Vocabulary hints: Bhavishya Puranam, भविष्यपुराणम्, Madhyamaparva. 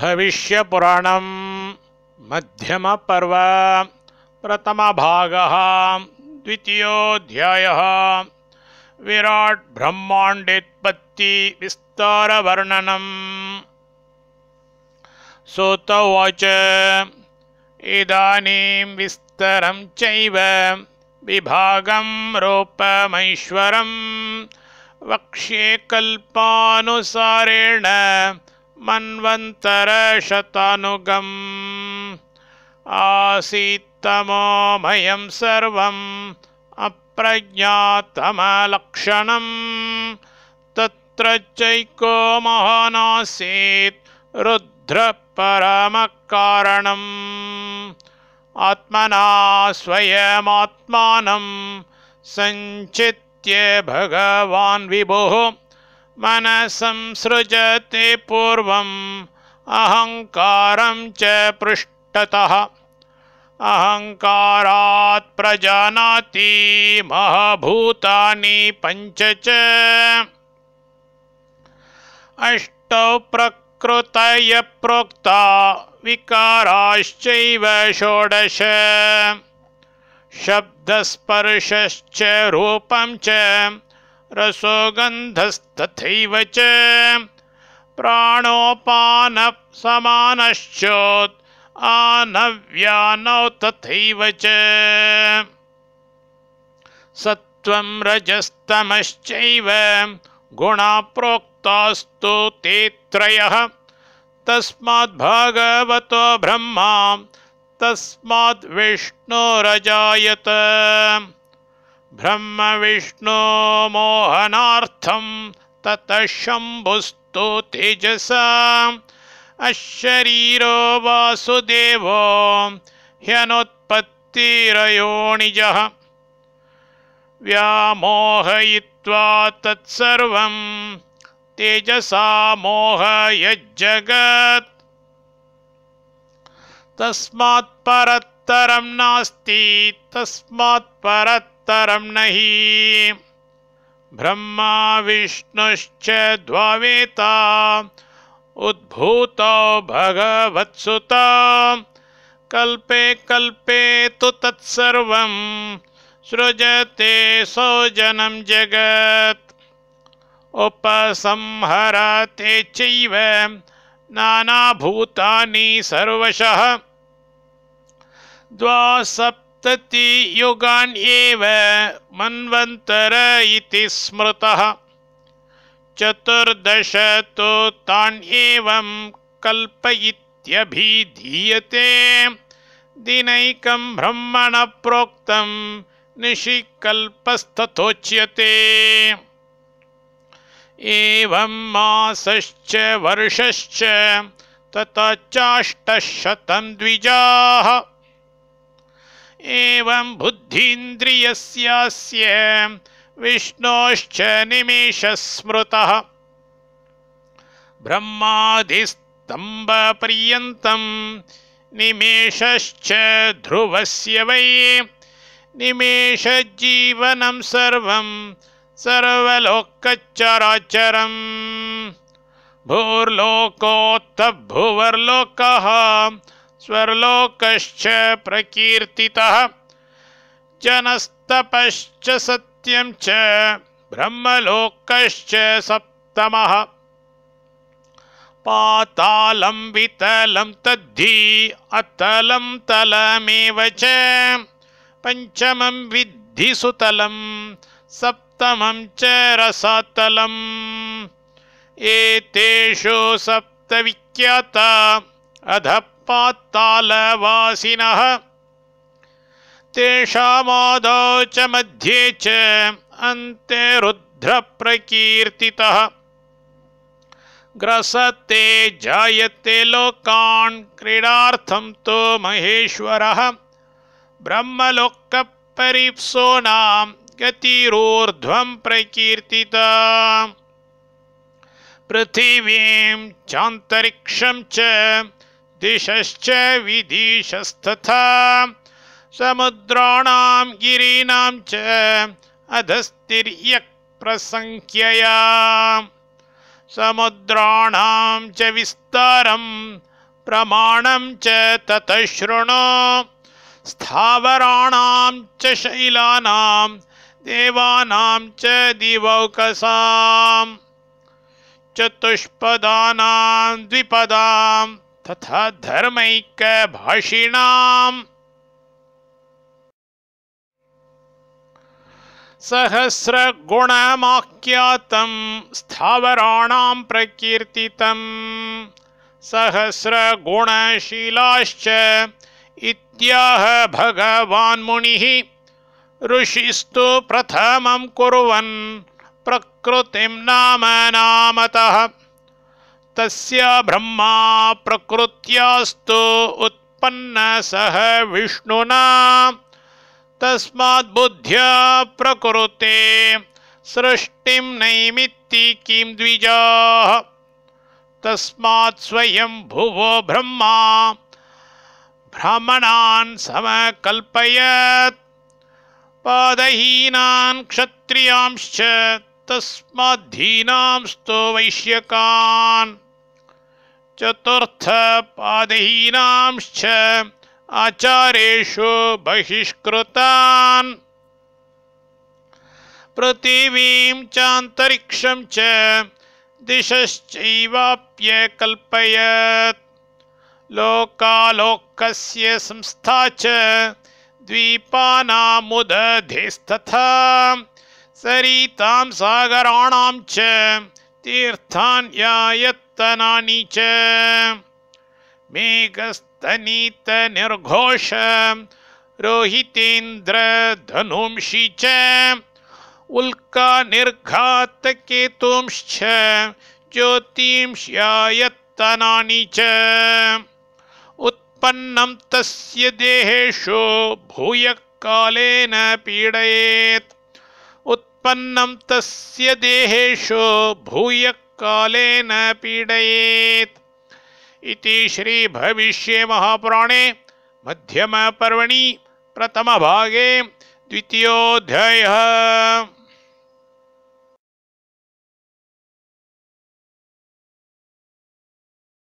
भविष्यपुराणम् मध्यम पर्व प्रथम भाग द्वितीयोध्याय विराट् ब्रह्माण्डेत्पत्तिविस्तारवर्णनम् सूत उवाच इदानीं विस्तरं चैव विभागं रूपमैश्वरं वक्ष्ये कल्पानुसारेण मन्वन्तरशतानुगम् आसीत्तमोमयं सर्वं अप्रज्ञातमलक्षणं तत्र चैको महानासीत् रुद्रपरमकारणम् आत्मना स्वयमात्मानं संचित्य भगवान् विभुः मनसं सृजते पूर्वम् अहंकारं च पृष्ठतः अहंकारात् प्रजानाति महाभूतानि पञ्च च अष्टौ प्रकृतय प्रोक्ता विकाराश्चैव षोडश शब्दस्पर्शश्च रूपं च रसोगन्धस्तथैव च प्राणोपानसमानश्चोत् आनव्यानौ तथैव च सत्त्वं रजस्तमश्चैव गुणाः प्रोक्तास्तु ते त्रयः तस्माद्भागवतो ब्रह्मा तस्माद्विष्णुरजायत ब्रह्म विष्णो मोहनार्थं ततः शम्भुस्तु तेजसा अशरीरो वासुदेवो ह्यनुत्पत्तिरयोनिजः व्यामोहयित्वा तत्सर्वं तेजसा मोहयज्जगत् तस्मात् परतरं नास्ति तस्मात् परतरं नहि ब्रह्मा विष्णुश्च द्वावेता उद्भूतो भगवत्सुता कल्पे कल्पे तु तत्सर्वं सृजते सौजनं जगत् उपसंहरते चैव नानाभूतानि सर्वशः युगान् एव मन्वन्तर इति स्मृतः चतुर्दश तु तान् एवं कल्प इत्यभिधीयते दिनैकं ब्रह्मणा प्रोक्तं निशि कल्पस्तथोच्यते एवं मासश्च वर्षश्च तथा चाष्टशतं द्विजाः एवं बुद्धीन्द्रियस्यास्य विष्णोश्च निमेषस्मृतः ब्रह्मादिस्तम्भपर्यन्तं निमेषश्च ध्रुवस्य वै निमेषजीवनं सर्वं सर्वलोकचराचरम् भूर्लोकोऽथ भुवर्लोकः स्वर्लोकश्च प्रकीर्तितः जनस्तपश्च सत्यं च ब्रह्मलोकश्च सप्तमः पातालं वितलं तद्धि अतलं तलमेव च पञ्चमं विद्धि सुतलं सप्तमं च रसातलम् एतेषु सप्तविख्याता अधः पातालवासिनः तेषामादौ च मध्ये च अन्ते रुद्रप्रकीर्तितः ग्रसते जायते लोकान् क्रीडार्थं तु महेश्वरः ब्रह्मलोकपरिप्सोनां गतिरूर्ध्वं प्रकीर्तिता पृथिवीं चान्तरिक्षं च दिशश्च विदिशस्तथा समुद्राणां गिरीणां च अधस्तिर्यक् प्रसंख्यया समुद्राणां च विस्तारं प्रमाणं च ततः शृणु। स्थावराणां च शैलानां देवानां च दिवौकसां चतुष्पदानां द्विपदां तथा धर्मैकभाषिणाम्। सहस्रगुणमाख्यातं स्थावराणां प्रकीर्तितं सहस्रगुणशीलाश्च इत्याह भगवान् मुनिः। ऋषिस्तु प्रथमं कुर्वन् प्रकृतिं नामतः तस्य ब्रह्मा प्रकृत्यास्तु उत्पन्नः सः विष्णुना। तस्मात् बुद्ध्या प्रकृते सृष्टिं नैमित्तिकीं द्विजाः। तस्मात् स्वयं भुवो ब्रह्मा ब्राह्मणान् समकल्पयत् पादहीनान् क्षत्रियांश्च तस्माद्धीनांस्तु वैश्यकान्। चतुर्थ पादहीनांश्च आचारेषु बहिष्कृतान्। पृथिवीं चान्तरिक्षं च दिशश्चैवाप्यकल्पयत्। लोकालोकस्य संस्था च द्वीपानामुदधिस्तथा सरितां सागराणां च तीर्थान्यायत्तनानि च। मेघस्तनीत निर्घोष रोहितेन्द्र धनुंषि च उल्का निर्घातकेतुंश्च ज्योतिंश्यायत्तनानि च। उत्पन्नं तस्य देहेषु भूयः कालेन पीडयेत्। उत्पन्नं तस्य देहेषु भूयः कालेन पीडयेत्। इति श्री भविष्ये महापुराणे मध्यमपर्वणि प्रथमभागे द्वितीयोऽध्यायः।